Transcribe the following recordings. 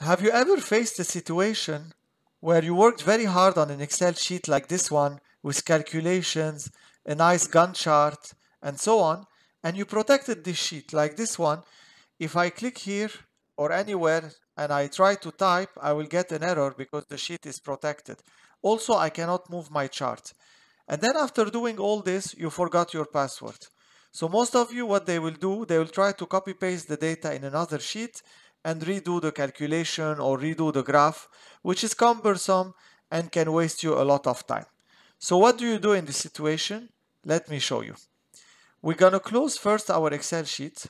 Have you ever faced a situation where you worked very hard on an Excel sheet like this one with calculations, a nice Gantt chart, and so on, and you protected this sheet like this one? If I click here or anywhere and I try to type, I will get an error because the sheet is protected. Also, I cannot move my chart. And then after doing all this, you forgot your password. So most of you, what they will do, they will try to copy paste the data in another sheet and redo the calculation or redo the graph, which is cumbersome and can waste you a lot of time. So what do you do in this situation? Let me show you. We're gonna close first our Excel sheet.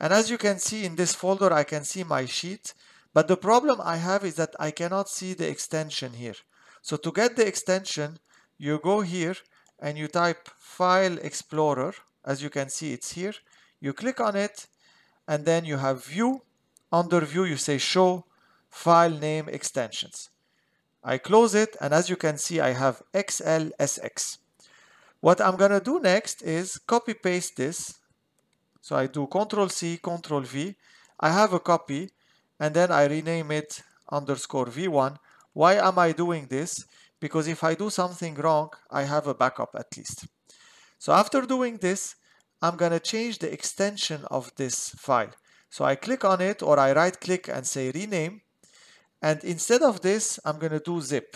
And as you can see in this folder, I can see my sheet, but the problem I have is that I cannot see the extension here. So to get the extension, you go here and you type File Explorer. As you can see, it's here. You click on it and then you have View. Under View, you say Show File Name Extensions. I close it, and as you can see, I have XLSX. What I'm gonna do next is copy paste this. So I do Control C, Control V. I have a copy and then I rename it _V1. Why am I doing this? Because if I do something wrong, I have a backup at least. So after doing this, I'm gonna change the extension of this file. So I click on it, or I right click and say rename. And instead of this, I'm gonna do zip.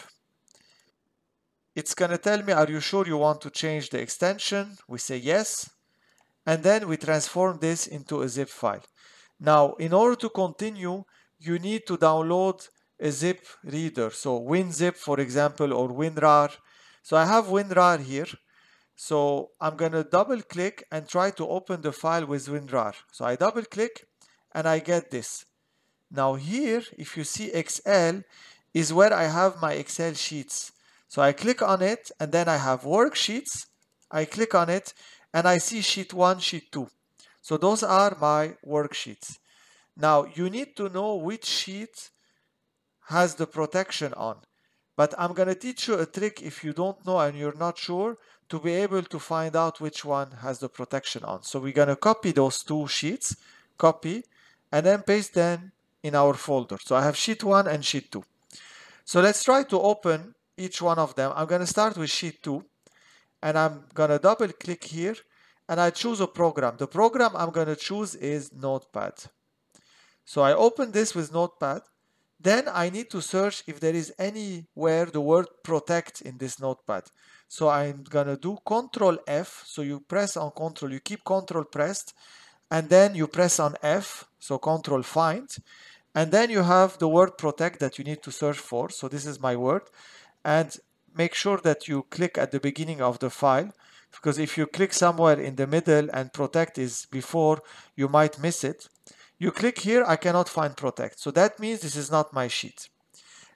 It's gonna tell me, are you sure you want to change the extension? We say yes. And then we transform this into a zip file. Now, in order to continue, you need to download a zip reader. So WinZip, for example, or WinRAR. So I have WinRAR here. So I'm gonna double click and try to open the file with WinRAR. So I double click and I get this. Now here, if you see Excel, is where I have my Excel sheets. So I click on it and then I have worksheets. I click on it and I see sheet 1, sheet 2. So those are my worksheets. Now you need to know which sheet has the protection on. But I'm gonna teach you a trick if you don't know and you're not sure, to be able to find out which one has the protection on. So we're gonna copy those two sheets, copy, and then paste them in our folder. So I have sheet 1 and sheet 2. So let's try to open each one of them. I'm gonna start with sheet 2, and I'm gonna double click here, and I choose a program. The program I'm gonna choose is Notepad. So I open this with Notepad. Then I need to search if there is anywhere the word protect in this notepad. So I'm gonna do Control F. So you press on Control, you keep Control pressed, and then you press on F, so Control Find, and then you have the word protect that you need to search for. So this is my word, and make sure that you click at the beginning of the file, because if you click somewhere in the middle and protect is before, you might miss it. You click here, I cannot find protect. So that means this is not my sheet.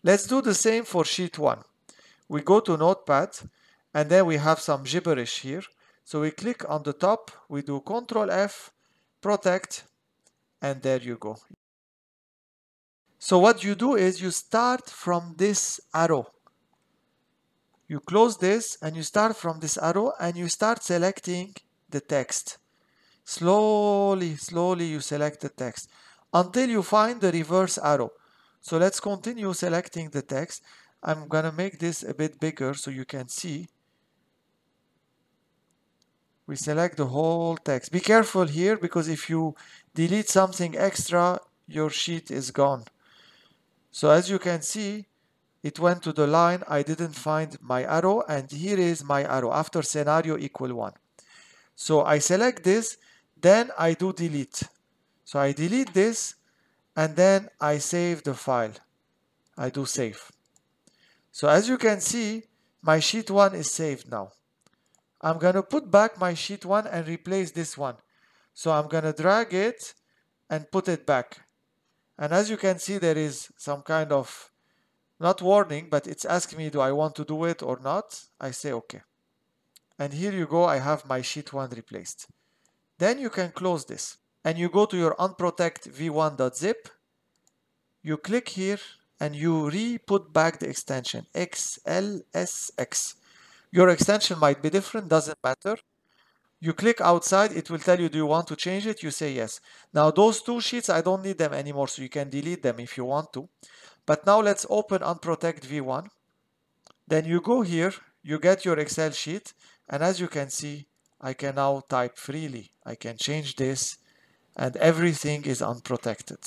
Let's do the same for sheet 1. We go to Notepad, and then we have some gibberish here. So we click on the top, we do Control F, protect, and there you go. So what you do is you start from this arrow. You close this and you start from this arrow and you start selecting the text. Slowly, slowly you select the text until you find the reverse arrow. So let's continue selecting the text. I'm gonna make this a bit bigger so you can see. We select the whole text. Be careful here because if you delete something extra, your sheet is gone. So as you can see, it went to the line, I didn't find my arrow, and here is my arrow after scenario equal 1. So I select this. Then I do delete. So I delete this and then I save the file. I do save. So as you can see, my sheet 1 is saved now. I'm gonna put back my sheet 1 and replace this one. So I'm gonna drag it and put it back. And as you can see, there is some kind of, not warning, but it's asking me, do I want to do it or not? I say okay. And here you go, I have my sheet 1 replaced. Then you can close this and you go to your unprotect v1.zip. You click here and you re-put back the extension XLSX. Your extension might be different, doesn't matter. You click outside, it will tell you, do you want to change it? You say yes. Now those two sheets, I don't need them anymore, so you can delete them if you want to. But now let's open Unprotect V1. Then you go here, you get your Excel sheet, and as you can see, I can now type freely. I can change this, and everything is unprotected.